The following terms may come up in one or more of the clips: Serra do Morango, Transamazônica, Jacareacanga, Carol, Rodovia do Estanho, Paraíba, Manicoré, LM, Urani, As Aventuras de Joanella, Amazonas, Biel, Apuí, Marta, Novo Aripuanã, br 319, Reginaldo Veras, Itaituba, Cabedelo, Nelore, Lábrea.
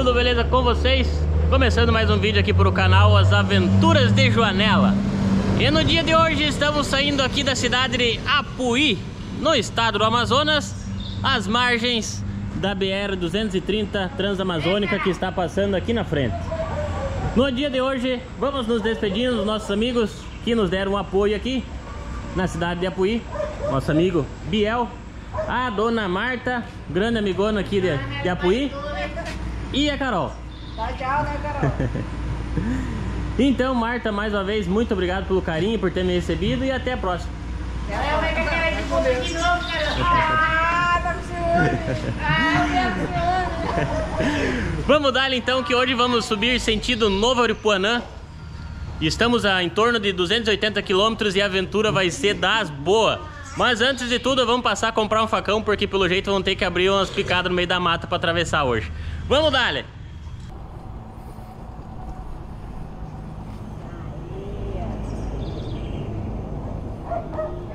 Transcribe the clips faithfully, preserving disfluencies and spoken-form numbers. tudo beleza com vocês? Começando mais um vídeo aqui para o canal As Aventuras de Joanella. E no dia de hoje estamos saindo aqui da cidade de Apuí, no estado do Amazonas, às margens da B R duzentos e trinta Transamazônica que está passando aqui na frente. No dia de hoje vamos nos despedindo dos nossos amigos que nos deram um apoio aqui na cidade de Apuí. Nosso amigo Biel, a dona Marta, grande amigona aqui de, de Apuí, e a Carol. Tchau, né, Carol? Então, Marta, mais uma vez, muito obrigado pelo carinho, por ter me recebido, e até a próxima. Vamos dar então, que hoje vamos subir sentido Novo Aripuanã. Estamos a em torno de duzentos e oitenta quilômetros e a aventura vai ser das boas. Mas antes de tudo, vamos passar a comprar um facão, porque pelo jeito vão ter que abrir umas picadas no meio da mata para atravessar hoje. Vamos dali!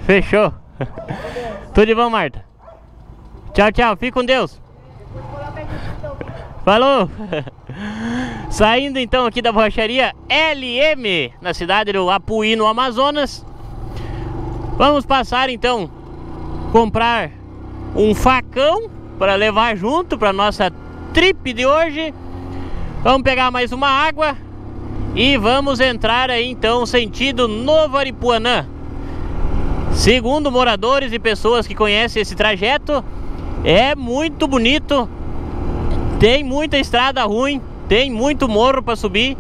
Fechou! Tudo de bom, Marta? Tchau, tchau! Fique com Deus! Falou! Saindo então aqui da borracharia L M, na cidade do Apuí, no Amazonas. Vamos passar então, comprar um facão para levar junto para nossa trip de hoje. Vamos pegar mais uma água e vamos entrar aí então sentido Novo Aripuanã. Segundo moradores e pessoas que conhecem esse trajeto, é muito bonito. Tem muita estrada ruim, tem muito morro para subir,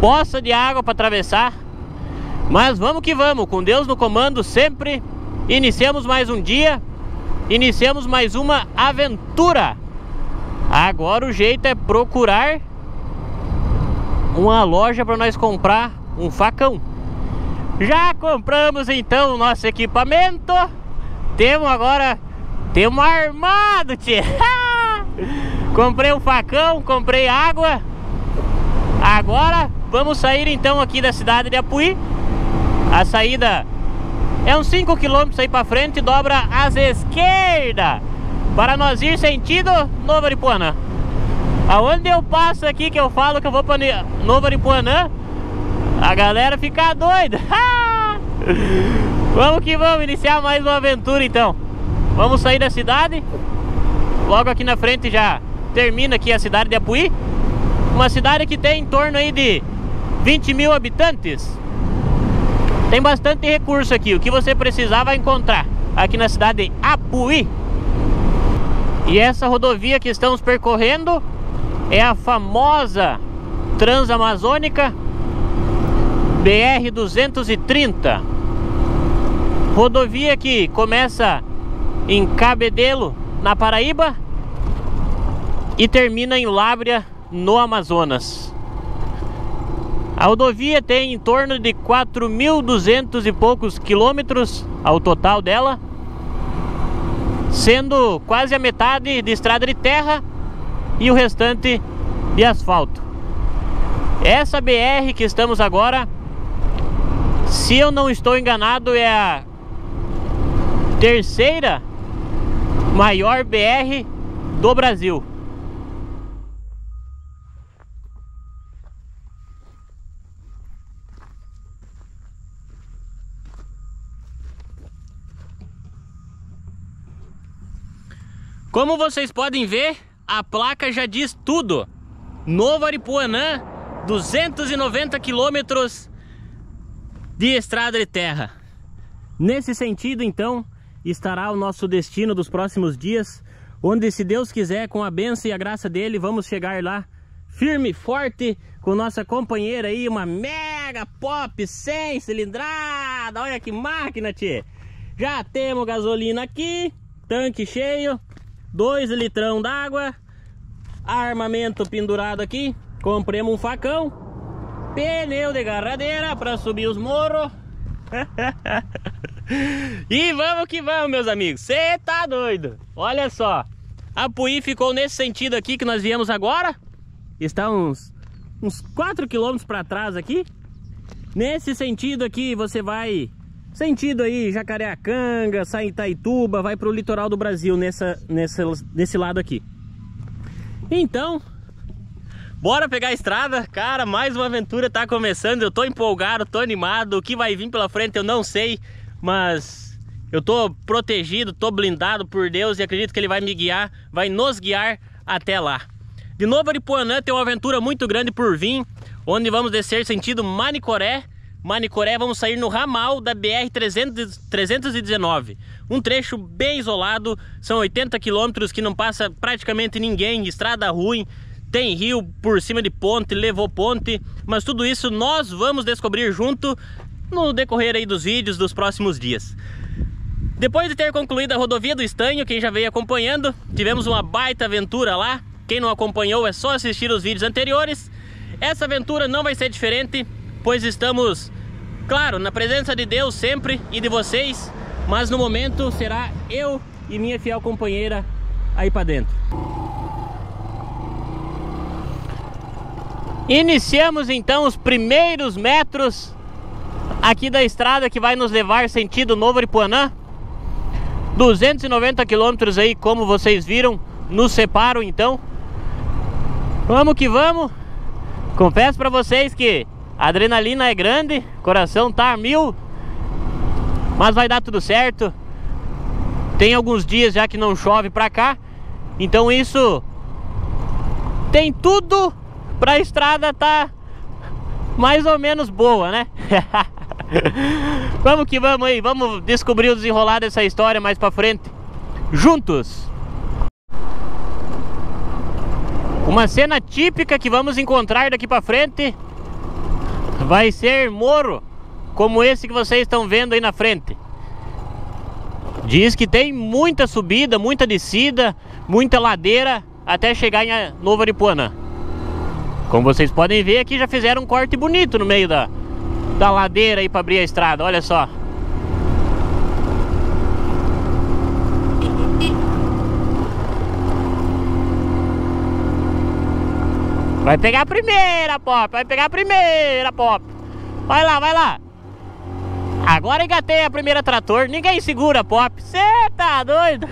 poça de água para atravessar. Mas vamos que vamos, com Deus no comando sempre. Iniciamos mais um dia, iniciamos mais uma aventura. Agora o jeito é procurar uma loja para nós comprar um facão. Já compramos então o nosso equipamento. Temos agora, temos armado, tia. Comprei um facão, comprei água. Agora vamos sair então aqui da cidade de Apuí. A saída é uns cinco quilômetros aí pra frente e dobra às esquerda para nós ir sentido Novo Aripuanã. Aonde eu passo aqui que eu falo que eu vou pra Novo Aripuanã, a galera fica doida. Vamos que vamos iniciar mais uma aventura então. Vamos sair da cidade. Logo aqui na frente já termina aqui a cidade de Apuí. Uma cidade que tem em torno aí de vinte mil habitantes. Tem bastante recurso aqui, o que você precisar vai encontrar aqui na cidade de Apuí. E essa rodovia que estamos percorrendo é a famosa Transamazônica B R duzentos e trinta. Rodovia que começa em Cabedelo, na Paraíba, e termina em Lábrea, no Amazonas. A rodovia tem em torno de quatro mil e duzentos e poucos quilômetros ao total dela, sendo quase a metade de estrada de terra e o restante de asfalto. Essa B R que estamos agora, se eu não estou enganado, é a terceira maior B R do Brasil. Como vocês podem ver, a placa já diz tudo. Novo Aripuanã, duzentos e noventa quilômetros de estrada de terra. Nesse sentido, então, estará o nosso destino dos próximos dias, onde, se Deus quiser, com a bênção e a graça dele, vamos chegar lá firme e forte com nossa companheira aí, uma mega pop sem cilindrada. Olha que máquina, tchê! Já temos gasolina aqui, tanque cheio, dois litrão d'água, armamento pendurado aqui, compremos um facão, pneu de garradeira para subir os morros. E vamos que vamos, meus amigos. Você tá doido? Olha só, Apuí ficou nesse sentido aqui que nós viemos agora. Está uns, uns quatro quilômetros para trás aqui. Nesse sentido aqui você vai... sentido aí, Jacareacanga, sai Itaituba, vai pro litoral do Brasil nessa, nessa, nesse lado aqui. Então, Bora pegar a estrada, cara, mais uma aventura tá começando, eu tô empolgado, tô animado, o que vai vir pela frente eu não sei, mas eu tô protegido, tô blindado por Deus e acredito que ele vai me guiar, vai nos guiar até lá. De Novo Aripuanã tem uma aventura muito grande por vir, onde vamos descer sentido Manicoré, Manicoré vamos sair no ramal da B R trezentos e dezenove, um trecho bem isolado, são oitenta quilômetros que não passa praticamente ninguém, estrada ruim. Tem rio por cima de ponte, levou ponte, mas tudo isso nós vamos descobrir junto no decorrer aí dos vídeos dos próximos dias. Depois de ter concluído a Rodovia do Estanho, quem já veio acompanhando, tivemos uma baita aventura lá. Quem não acompanhou é só assistir os vídeos anteriores. Essa aventura não vai ser diferente, pois estamos, claro, na presença de Deus sempre e de vocês, mas no momento será eu e minha fiel companheira aí para dentro. Iniciamos então os primeiros metros aqui da estrada que vai nos levar sentido Novo Aripuanã. duzentos e noventa quilômetros aí, como vocês viram, nos separam então. Vamos que vamos. Confesso para vocês que a adrenalina é grande, coração tá a mil, mas vai dar tudo certo. Tem alguns dias já que não chove para cá, então isso tem tudo pra estrada tá mais ou menos boa, né? Vamos que vamos aí, vamos descobrir o desenrolar dessa história mais pra frente, juntos! Uma cena típica que vamos encontrar daqui pra frente vai ser morro, como esse que vocês estão vendo aí na frente. Diz que tem muita subida, muita descida, muita ladeira até chegar em Novo Aripuanã. Como vocês podem ver, aqui já fizeram um corte bonito no meio da, da ladeira aí para abrir a estrada, olha só. Vai pegar a primeira, Pop, vai pegar a primeira, Pop. Vai lá, vai lá. Agora engatei a primeira trator, ninguém segura, Pop. Você tá doido?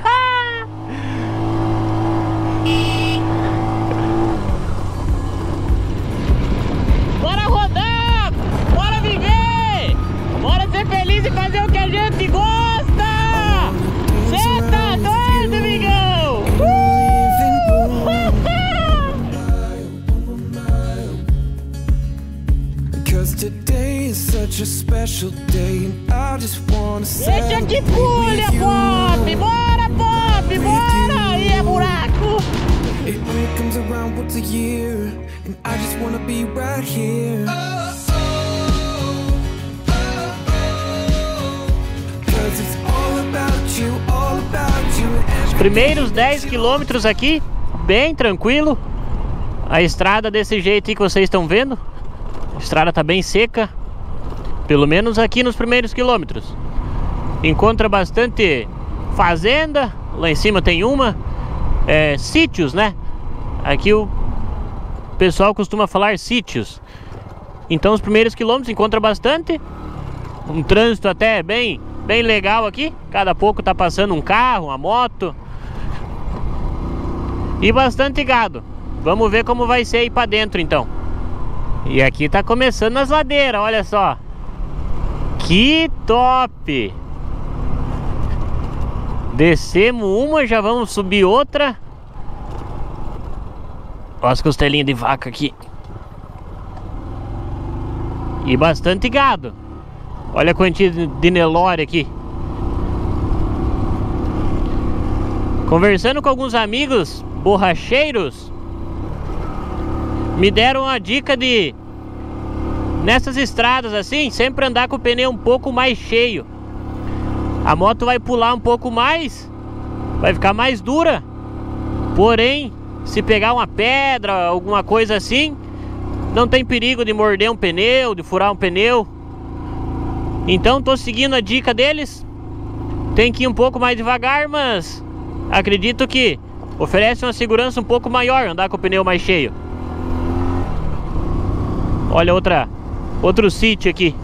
Bora rodar, bora viver, bora ser feliz e fazer o que a gente gosta. Cê tá doido, amigão? Deixa que pulha, Pop, bora, Pop, bora, aí é buraco. When it comes around, what's a year? And I just wanna be right here. Oh, oh, oh, oh. 'Cause it's all about you, all about you. Os primeiros dez quilômetros aqui, bem tranquilo. A estrada desse jeito aí que vocês estão vendo. A estrada tá bem seca, pelo menos aqui nos primeiros quilômetros. Encontra bastante fazenda, lá em cima tem uma. É, sítios, né? Aqui o pessoal costuma falar sítios. Então os primeiros quilômetros encontra bastante. Um trânsito até bem, bem legal aqui. Cada pouco tá passando um carro, uma moto. E bastante gado. Vamos ver como vai ser aí pra dentro então. E aqui tá começando as ladeiras, olha só. Que top! Descemos uma, já vamos subir outra. Olha as costelinhas de vaca aqui. E bastante gado. Olha a quantidade de Nelore aqui. Conversando com alguns amigos borracheiros, me deram a dica de, nessas estradas assim, sempre andar com o pneu um pouco mais cheio. A moto vai pular um pouco mais, vai ficar mais dura. Porém, se pegar uma pedra, alguma coisa assim, não tem perigo de morder um pneu, de furar um pneu. Então tô seguindo a dica deles. Tem que ir um pouco mais devagar, mas acredito que oferece uma segurança um pouco maior andar com o pneu mais cheio. Olha outra, outro sítio aqui.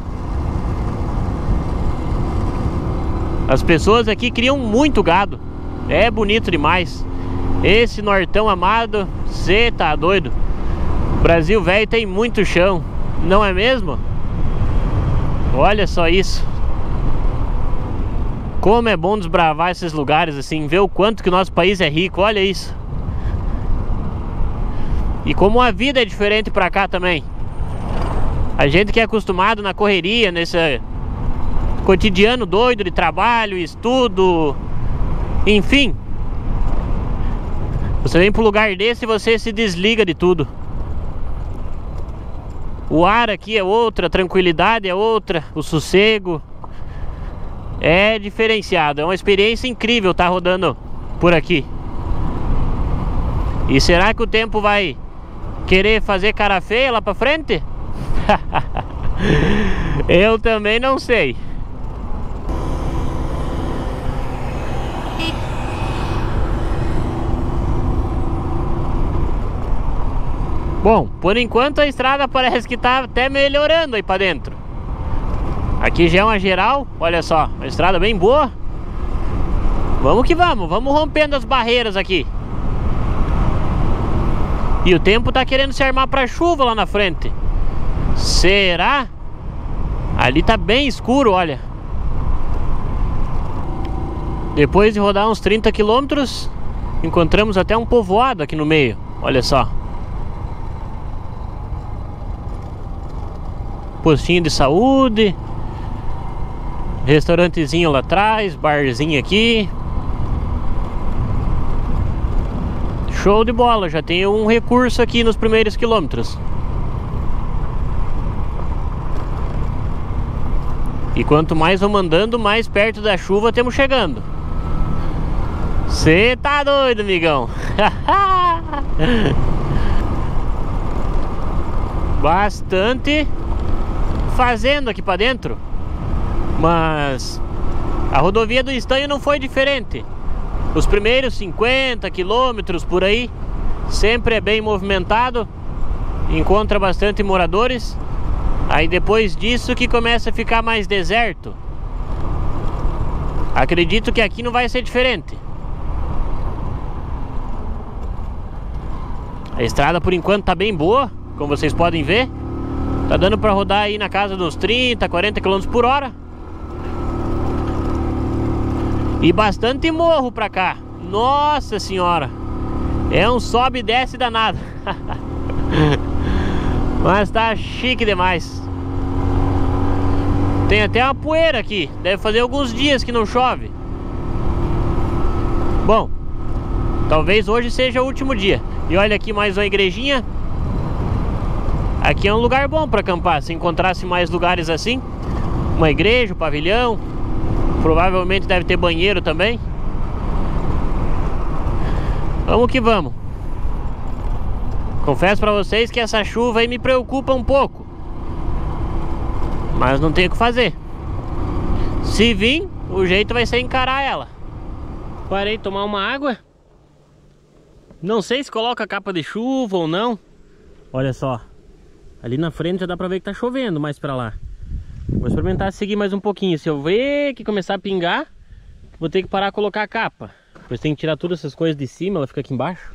As pessoas aqui criam muito gado. É bonito demais. Esse nortão amado, cê tá doido. Brasil velho tem muito chão, não é mesmo? Olha só isso. Como é bom desbravar esses lugares assim, ver o quanto que o nosso país é rico, olha isso. E como a vida é diferente pra cá também. A gente que é acostumado na correria, nesse cotidiano doido de trabalho, estudo, enfim. Você vem para um lugar desse e você se desliga de tudo. O ar aqui é outra, a tranquilidade é outra, o sossego é diferenciado. É uma experiência incrível estar rodando por aqui. E será que o tempo vai querer fazer cara feia lá para frente? Eu também não sei. Bom, por enquanto a estrada parece que tá até melhorando aí pra dentro. Aqui já é uma geral, olha só, uma estrada bem boa. Vamos que vamos, vamos rompendo as barreiras aqui. E o tempo tá querendo se armar pra chuva lá na frente. Será? Ali tá bem escuro, olha. Depois de rodar uns trinta quilômetros, encontramos até um povoado aqui no meio, olha só. Postinho de saúde, restaurantezinho lá atrás, barzinho aqui. Show de bola, já tem um recurso aqui nos primeiros quilômetros. E quanto mais vamos andando, mais perto da chuva temos chegando. Cê tá doido, amigão. Bastante fazendo aqui para dentro, mas a rodovia do Estanho não foi diferente. Os primeiros cinquenta quilômetros por aí sempre é bem movimentado, encontra bastante moradores. Aí depois disso que começa a ficar mais deserto. Acredito que aqui não vai ser diferente. A estrada por enquanto tá bem boa, como vocês podem ver. Tá dando pra rodar aí na casa dos trinta, quarenta quilômetros por hora. E bastante morro pra cá. Nossa senhora, é um sobe e desce danado. Mas tá chique demais. Tem até uma poeira aqui. Deve fazer alguns dias que não chove. Bom, talvez hoje seja o último dia. E olha aqui mais uma igrejinha. Aqui é um lugar bom para acampar. Se encontrasse mais lugares assim, uma igreja, um pavilhão, provavelmente deve ter banheiro também. Vamos que vamos. Confesso para vocês que essa chuva aí me preocupa um pouco, mas não tem o que fazer. Se vir, o jeito vai ser encarar ela. Parei de tomar uma água. Não sei se coloca capa de chuva ou não. Olha só, ali na frente já dá pra ver que tá chovendo mais pra lá. Vou experimentar seguir mais um pouquinho. Se eu ver que começar a pingar, vou ter que parar de colocar a capa. Depois tem que tirar todas essas coisas de cima, ela fica aqui embaixo.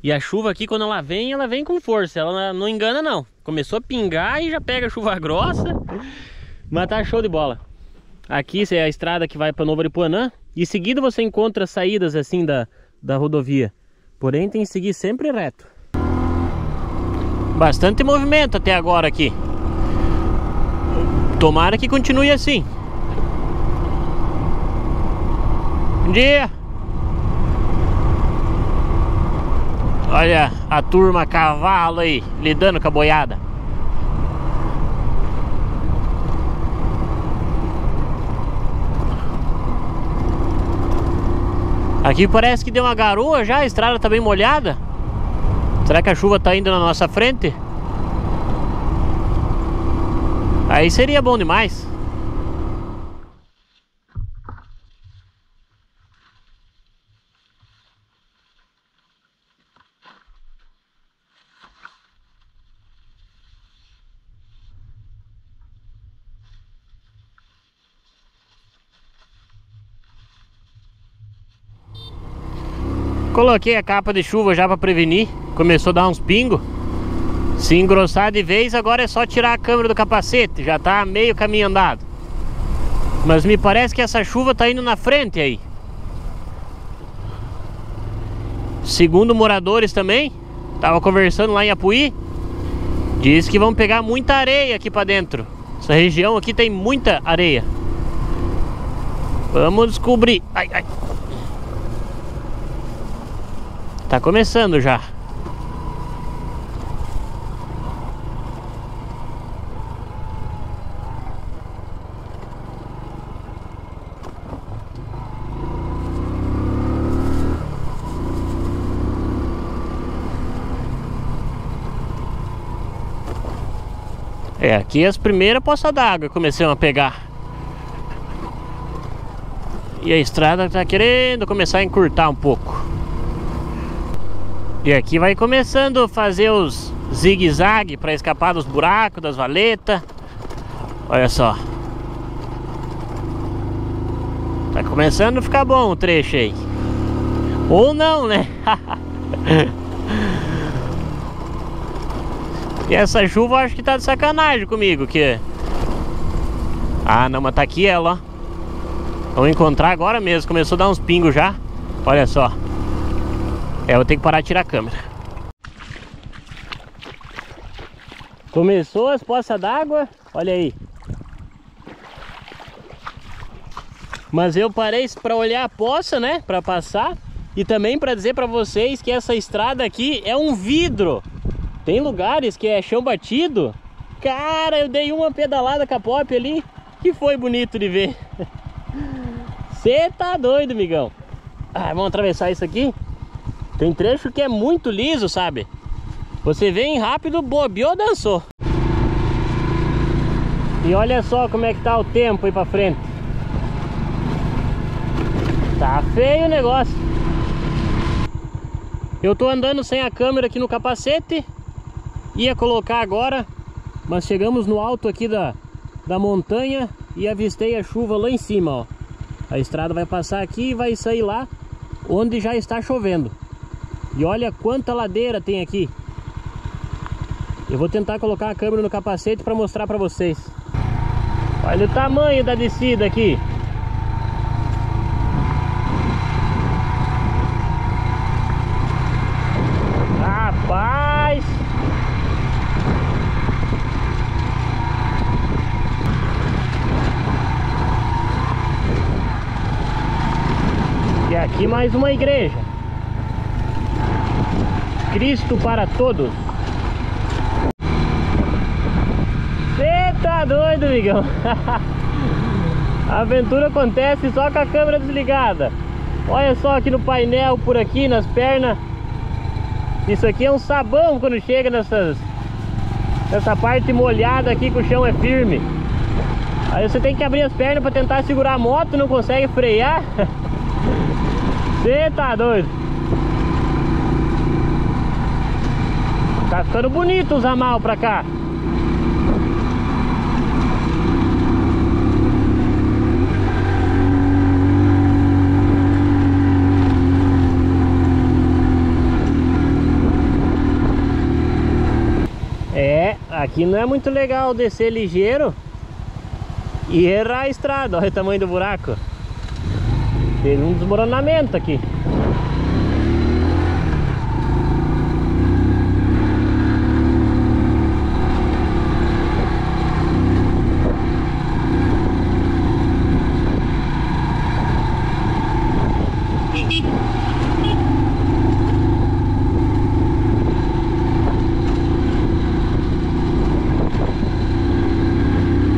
E a chuva aqui, quando ela vem, ela vem com força. Ela não engana não. Começou a pingar e já pega chuva grossa. Mas tá show de bola. Aqui é a estrada que vai pra Novo Aripuanã. E em seguida você encontra saídas assim da, da rodovia. Porém tem que seguir sempre reto. Bastante movimento até agora aqui. Tomara que continue assim. Bom dia! Olha a turma a cavalo aí, lidando com a boiada. Aqui parece que deu uma garoa já, a estrada tá bem molhada. Será que a chuva tá indo na nossa frente? Aí seria bom demais. Coloquei a capa de chuva já para prevenir. Começou a dar uns pingos. Se engrossar de vez, agora é só tirar a câmera do capacete. Já tá meio caminho andado. Mas me parece que essa chuva tá indo na frente aí. Segundo moradores também, tava conversando lá em Apuí, diz que vão pegar muita areia aqui pra dentro. Essa região aqui tem muita areia. Vamos descobrir. Ai, ai. Tá começando já. É, aqui as primeiras poças d'água começaram a pegar. E a estrada tá querendo começar a encurtar um pouco. E aqui vai começando a fazer os zigue-zague para escapar dos buracos, das valetas. Olha só. Tá começando a ficar bom o trecho aí. Ou não, né? E essa chuva eu acho que tá de sacanagem comigo, que... Ah, não, mas tá aqui ela, ó. Vamos encontrar agora mesmo. Começou a dar uns pingos já. Olha só. É, eu tenho que parar de tirar a câmera. Começou as poças d'água. Olha aí. Mas eu parei para olhar a poça, né? Para passar. E também para dizer para vocês que essa estrada aqui é um vidro. Tem lugares que é chão batido. Cara, eu dei uma pedalada com a pop ali. Que foi bonito de ver. Você tá doido, migão. Ah, vamos atravessar isso aqui. Tem trecho que é muito liso, sabe? Você vem rápido, bobeou, dançou. E olha só como é que tá o tempo aí pra frente. Tá feio o negócio. Eu tô andando sem a câmera aqui no capacete. Ia colocar agora, mas chegamos no alto aqui da, da montanha e avistei a chuva lá em cima, ó. A estrada vai passar aqui e vai sair lá onde já está chovendo. E olha quanta ladeira tem aqui. Eu vou tentar colocar a câmera no capacete para mostrar para vocês. Olha o tamanho da descida aqui. Rapaz! Aqui mais uma igreja. Cristo para todos. Você tá doido, amigão. A aventura acontece só com a câmera desligada. Olha só aqui no painel, por aqui, nas pernas. Isso aqui é um sabão quando chega nessas, nessa parte molhada aqui que o chão é firme. Aí você tem que abrir as pernas para tentar segurar a moto, não consegue frear. Você tá doido. Tá ficando bonito os ramal pra cá. É, aqui não é muito legal descer ligeiro e errar a estrada. Olha o tamanho do buraco. Teve um desmoronamento aqui.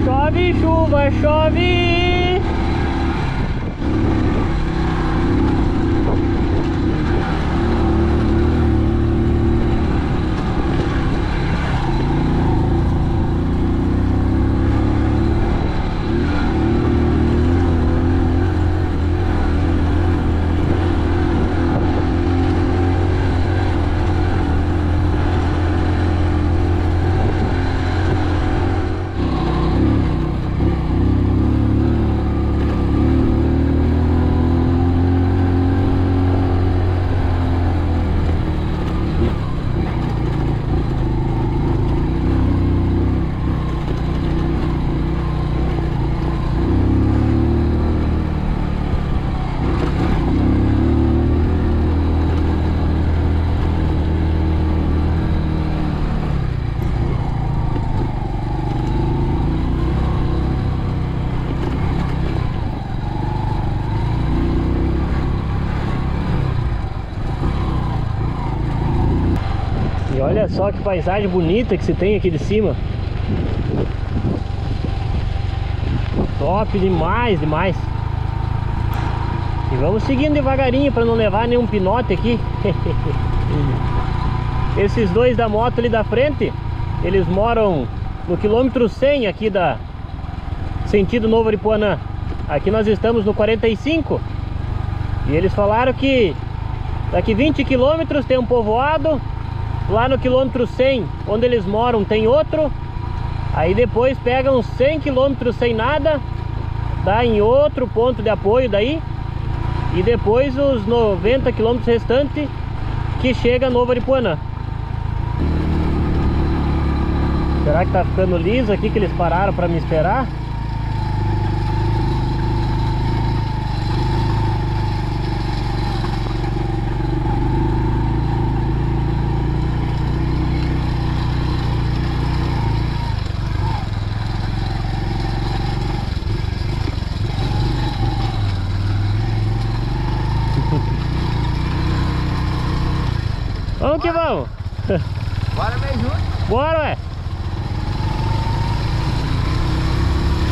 Chove, chuva, chove. E olha só que paisagem bonita que se tem aqui de cima. Top demais, demais. E vamos seguindo devagarinho para não levar nenhum pinote aqui. Esses dois da moto ali da frente, eles moram no quilômetro cem aqui da sentido Novo Aripuanã. Aqui nós estamos no quarenta e cinco. E eles falaram que daqui vinte quilômetros tem um povoado. Lá no quilômetro cem, onde eles moram, tem outro. Aí depois pegam cem quilômetros sem nada, dá em outro ponto de apoio daí. E depois os noventa quilômetros restantes que chega a Novo Aripuanã. Será que tá ficando liso aqui que eles pararam para me esperar? Vamos que vamos! Bora mesmo! Bora, ué!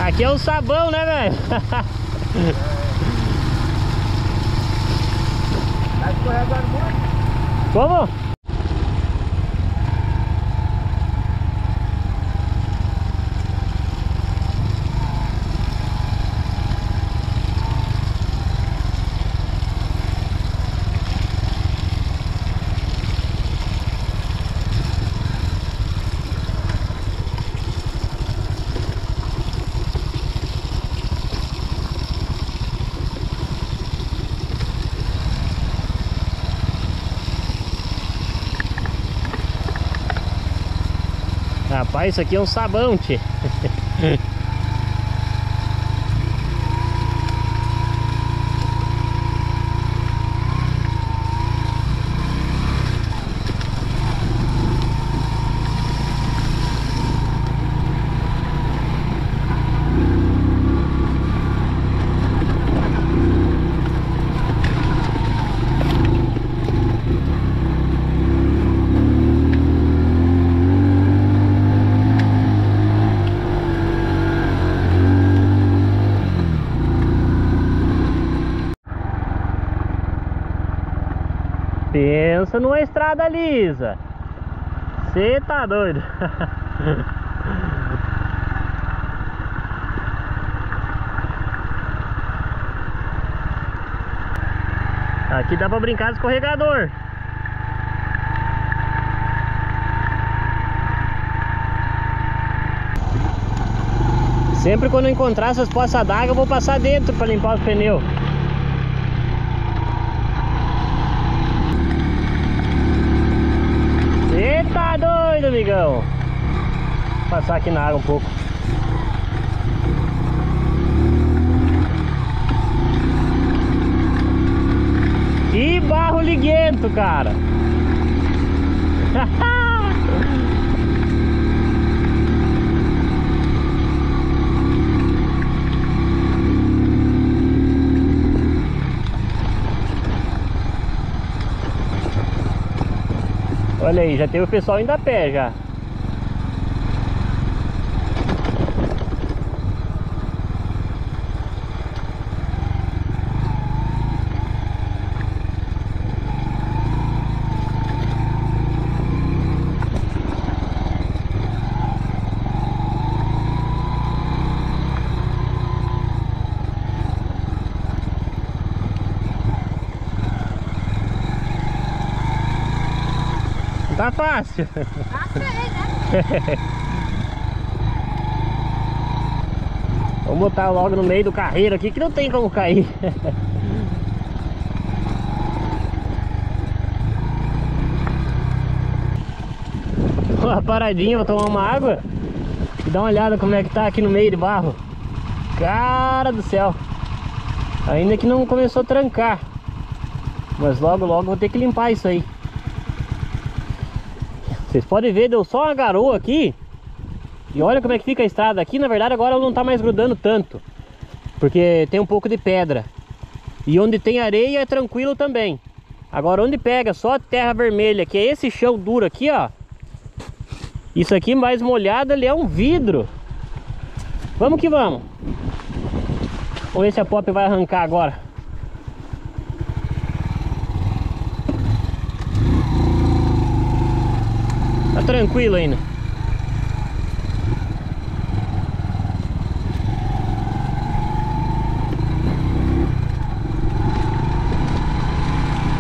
Aqui é o sabão, né, velho? É. Tá escorregando muito? Como? Rapaz, isso aqui é um sabão, tchê. Pensa numa estrada lisa. Você tá doido? Aqui dá pra brincar de escorregador. Sempre quando eu encontrar essas poças d'água, eu vou passar dentro pra limpar os pneus. Amigão, vou passar aqui na água um pouco. E barro liguento, cara. Olha aí, já tem o pessoal indo a pé já. Tá fácil. Passa aí, né? Vamos botar logo no meio do carreiro aqui que não tem como cair. Uma paradinha, vou tomar uma água e dar uma olhada como é que tá aqui no meio de barro. Cara do céu. Ainda que não começou a trancar, mas logo logo vou ter que limpar isso aí. Vocês podem ver, deu só uma garoa aqui. E olha como é que fica a estrada aqui. Na verdade agora ela não tá mais grudando tanto, porque tem um pouco de pedra. E onde tem areia é tranquilo também. Agora onde pega só terra vermelha, que é esse chão duro aqui, ó, Isso aqui mais molhado ali é um vidro. Vamos que vamos. Vamos ver se a Pop vai arrancar agora. Tá tranquilo ainda.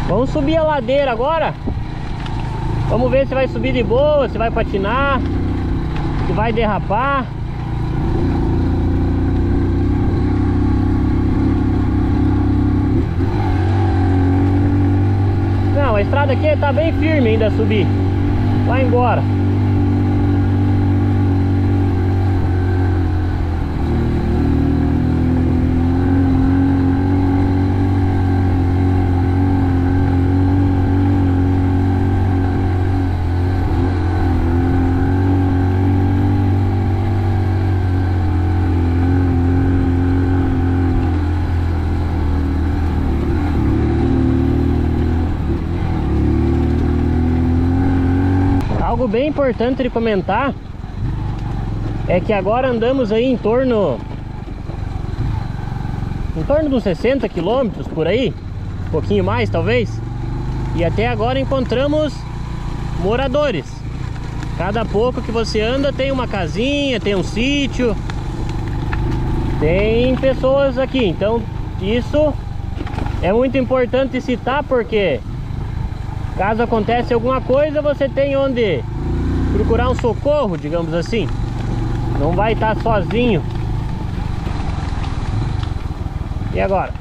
Vamos subir a ladeira agora. Vamos ver se vai subir de boa, se vai patinar, se vai derrapar. Não, a estrada aqui tá bem firme ainda a subir. Vai embora. Bem importante de comentar é que agora andamos aí em torno em torno dos sessenta quilômetros por aí, um pouquinho mais talvez, e até agora encontramos moradores. Cada pouco que você anda tem uma casinha, tem um sítio, tem pessoas aqui. Então isso é muito importante citar, porque caso aconteça alguma coisa, você tem onde procurar um socorro, digamos assim. Não vai estar sozinho. E agora?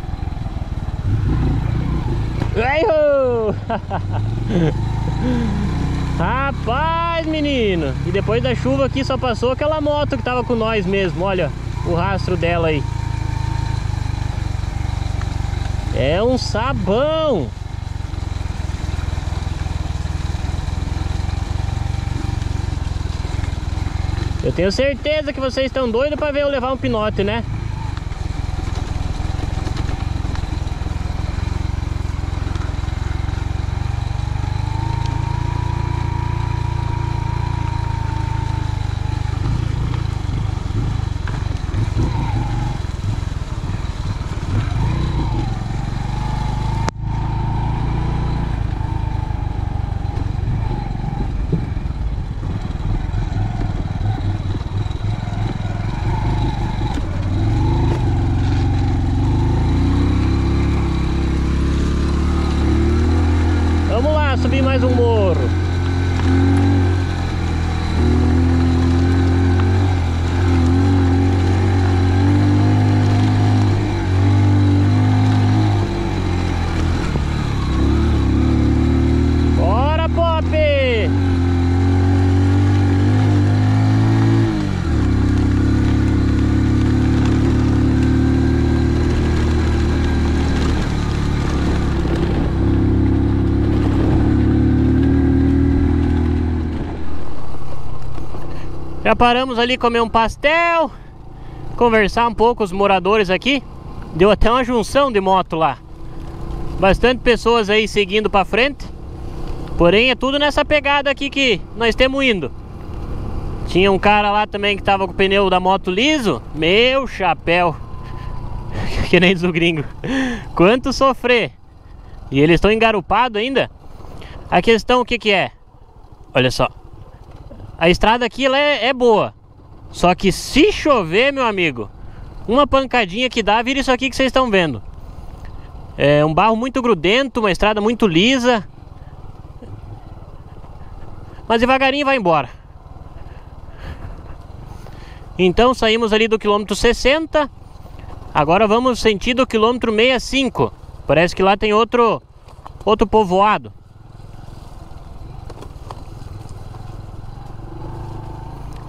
Rapaz, menino! E depois da chuva aqui só passou aquela moto que estava com nós mesmo. Olha o rastro dela aí. É um sabão! Eu tenho certeza que vocês estão doidos para ver eu levar um pinote, né? Já paramos ali comer um pastel, conversar um pouco com os moradores aqui. Deu até uma junção de moto lá. Bastante pessoas aí seguindo pra frente. Porém é tudo nessa pegada aqui que nós estamos indo. Tinha um cara lá também que tava com o pneu da moto liso. Meu chapéu. Que nem diz o gringo. Quanto sofrer. E eles estão engarupados ainda. A questão o que que é? Olha só. A estrada aqui ela é, é boa. Só que se chover, meu amigo, uma pancadinha que dá, vira isso aqui que vocês estão vendo. É um barro muito grudento, uma estrada muito lisa. Mas devagarinho vai embora. Então saímos ali do quilômetro sessenta. Agora vamos sentido o quilômetro sessenta e cinco. Parece que lá tem outro, outro povoado.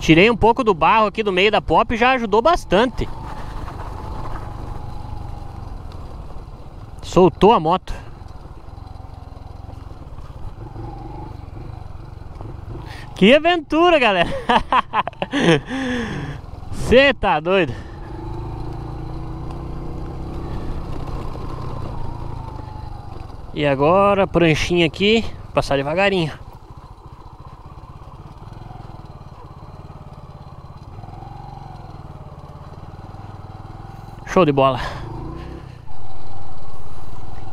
Tirei um pouco do barro aqui do meio da Pop, já ajudou bastante. Soltou a moto. Que aventura, galera! Você tá doido? E agora, pranchinha aqui, passar devagarinho. Show de bola.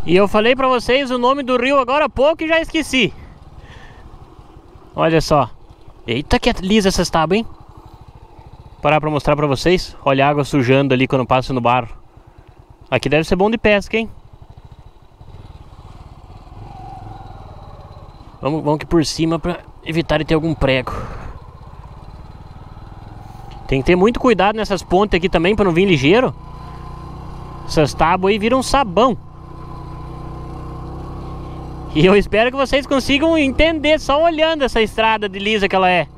E eu falei pra vocês o nome do rio agora há pouco e já esqueci. Olha só. Eita que é lisa essas tábuas, hein? Vou parar pra mostrar pra vocês. Olha a água sujando ali quando passa no barro. Aqui deve ser bom de pesca, hein? Vamos, vamos aqui por cima pra evitar de ter algum prego. Tem que ter muito cuidado nessas pontes aqui também pra não vir ligeiro. Essas tábuas aí viram sabão. E eu espero que vocês consigam entender só olhando essa estrada de lisa que ela é.